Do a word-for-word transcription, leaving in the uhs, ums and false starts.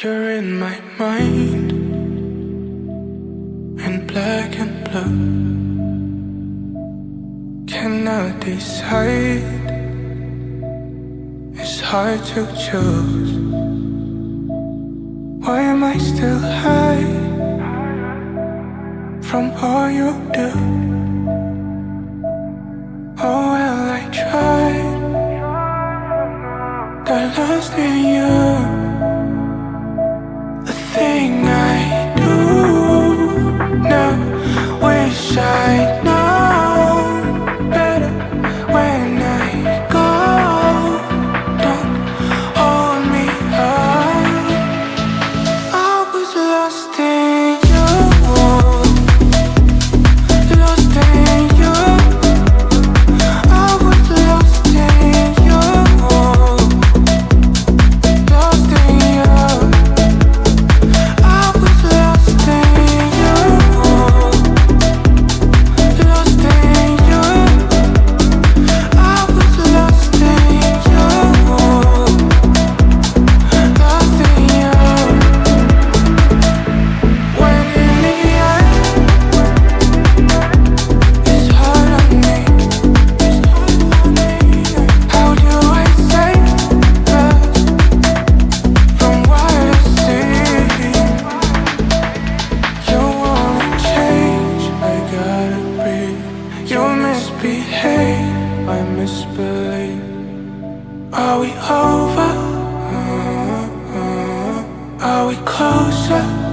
You're in my mind, in black and blue. Cannot decide, it's hard to choose. Why am I still high from all you do? Oh well, I tried, got lost in you. Thing I do now, wish I'd known better when I go. Don't hold me up, I was lost in you, lost in you, I was lost in you, lost in you. Are we over? Uh, uh, are we closer?